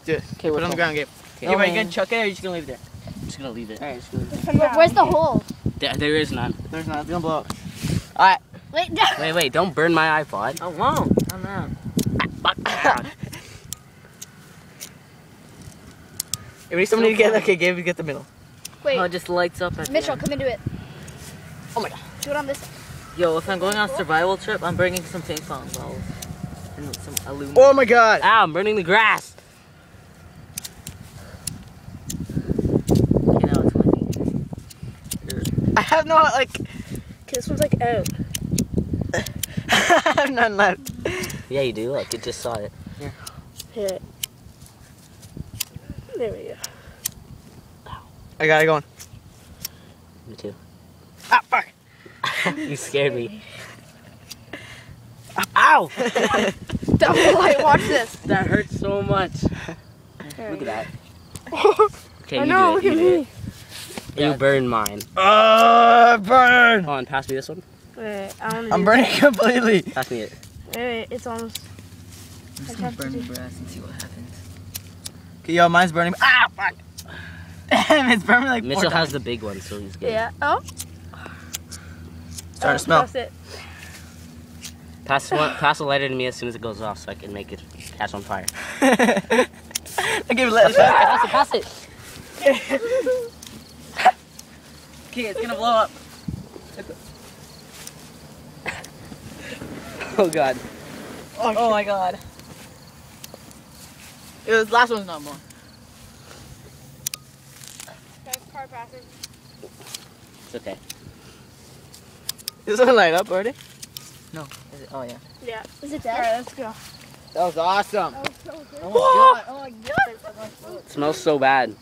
Let's do it. Okay, put it on the ground, Gabe. Okay. Hey, are you gonna chuck it or are you just gonna leave it there? I'm just gonna leave it. Alright, just leave it. Where's the hole? There is none. There's none. It's gonna blow up. Alright. Wait, no. Wait, don't burn my iPod. I won't. I don't know. It needs somebody to get, okay, Gabe, you get the middle. Wait. Oh, it just lights up. Mitchell, come into it. Oh my god. Do it on this. Yo, if I'm going on a survival trip, I'm bringing some ping pong balls. And some aluminum. Oh my god. Ow, I'm burning the grass. Okay, now it's working. I have no, like. Okay, this one's like out. I have none left. Yeah, you do. Look, you just saw it. Yeah. Hit it. There we go. Ow. I got it going. Me too. Ah, fuck! You scared me. Ow! Double light, watch this. That hurts so much. There look at that. Okay, I know, look at me. You burn mine. Burn! Hold on, pass me this one. Wait, I'm burning completely. Pass me it. Wait, it's almost... I'm just gonna burn the grass and see what happens. Okay, yo, mine's burning. Ah, fuck! Damn, it's burning like Mitchell has the big one, so he's good. Yeah, oh. Starting to smell. Pass it. Pass the lighter to me as soon as it goes off so I can make it catch on fire. I give it a pass it, pass it. Okay, it's gonna blow up. Oh god. Oh my god. It was last one's not more. It's okay. Is this one light up already? No. Is it? Oh, yeah. Yeah. Is it dead? Alright, let's go. That was awesome. That was so good. Oh, my God. Oh, my God. It smells so bad.